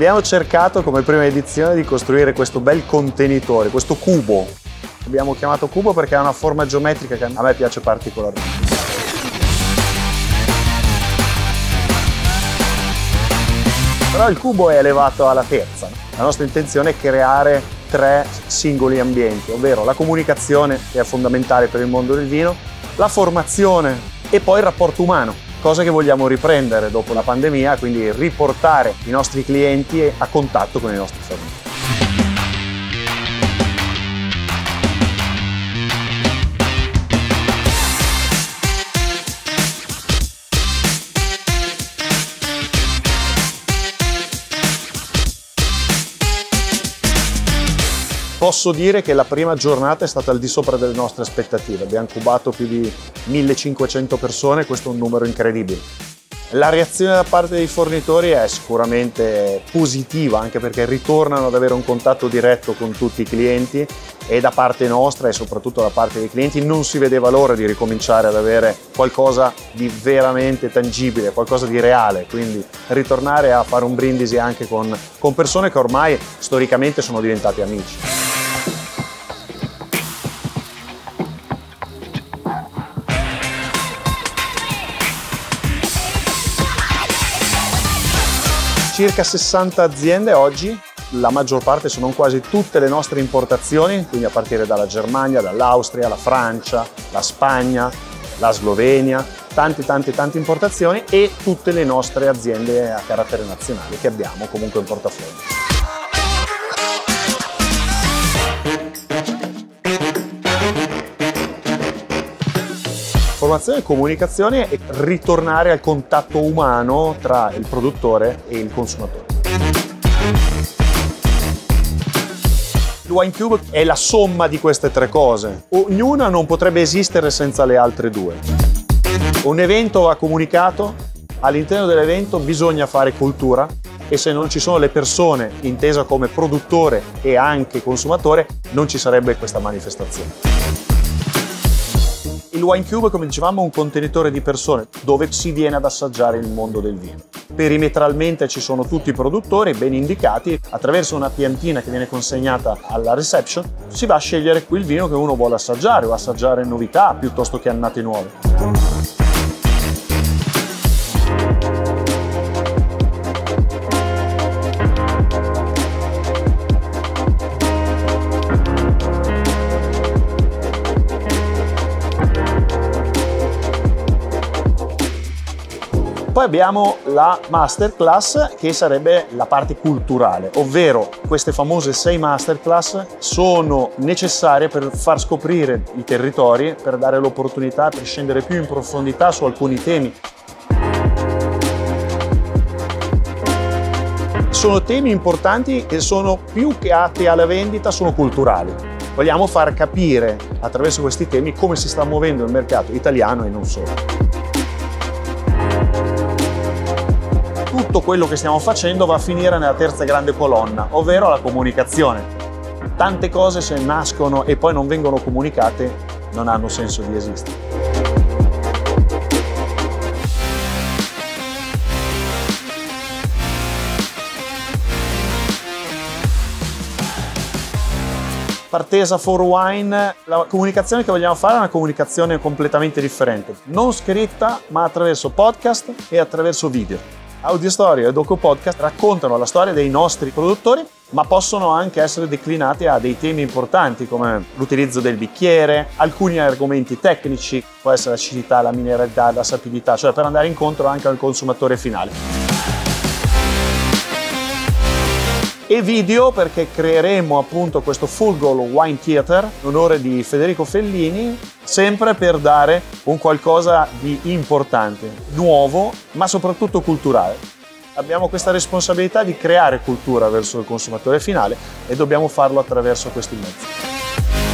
Abbiamo cercato come prima edizione di costruire questo bel contenitore, questo cubo. Abbiamo chiamato cubo perché ha una forma geometrica che a me piace particolarmente. Però il cubo è elevato alla terza. La nostra intenzione è creare tre singoli ambienti, ovvero la comunicazione, che è fondamentale per il mondo del vino, la formazione e poi il rapporto umano, cosa che vogliamo riprendere dopo la pandemia, quindi riportare i nostri clienti a contatto con i nostri fornitori. Posso dire che la prima giornata è stata al di sopra delle nostre aspettative, abbiamo cubato più di 1500 persone, questo è un numero incredibile. La reazione da parte dei fornitori è sicuramente positiva, anche perché ritornano ad avere un contatto diretto con tutti i clienti e da parte nostra e soprattutto da parte dei clienti non si vedeva l'ora di ricominciare ad avere qualcosa di veramente tangibile, qualcosa di reale, quindi ritornare a fare un brindisi anche con persone che ormai storicamente sono diventate amici. Circa 60 aziende oggi, la maggior parte sono quasi tutte le nostre importazioni, quindi a partire dalla Germania, dall'Austria, la Francia, la Spagna, la Slovenia, tante importazioni e tutte le nostre aziende a carattere nazionale che abbiamo comunque in portafoglio. Formazione, comunicazione e ritornare al contatto umano tra il produttore e il consumatore. Il Wine Cube è la somma di queste tre cose. Ognuna non potrebbe esistere senza le altre due. Un evento va comunicato, all'interno dell'evento bisogna fare cultura e se non ci sono le persone, intesa come produttore e anche consumatore, non ci sarebbe questa manifestazione. Il Wine Cube, come dicevamo, è un contenitore di persone dove si viene ad assaggiare il mondo del vino. Perimetralmente ci sono tutti i produttori ben indicati, attraverso una piantina che viene consegnata alla reception si va a scegliere qui il vino che uno vuole assaggiare o assaggiare novità piuttosto che annate nuove. Poi abbiamo la masterclass, che sarebbe la parte culturale, ovvero queste famose 6 masterclass sono necessarie per far scoprire i territori, per dare l'opportunità, per scendere più in profondità su alcuni temi. Sono temi importanti che sono più che atti alla vendita, sono culturali. Vogliamo far capire attraverso questi temi come si sta muovendo il mercato italiano e non solo. Tutto quello che stiamo facendo va a finire nella terza grande colonna, ovvero la comunicazione. Tante cose, se nascono e poi non vengono comunicate, non hanno senso di esistere. Partesa for Wine, la comunicazione che vogliamo fare è una comunicazione completamente differente, non scritta ma attraverso podcast e attraverso video. AudioStory e DocuPodcast raccontano la storia dei nostri produttori, ma possono anche essere declinati a dei temi importanti come l'utilizzo del bicchiere, alcuni argomenti tecnici, può essere l'acidità, la mineralità, la sapidità, cioè per andare incontro anche al consumatore finale. E video, perché creeremo appunto questo Full Goal Wine Theater in onore di Federico Fellini, sempre per dare un qualcosa di importante, nuovo, ma soprattutto culturale. Abbiamo questa responsabilità di creare cultura verso il consumatore finale e dobbiamo farlo attraverso questi mezzi.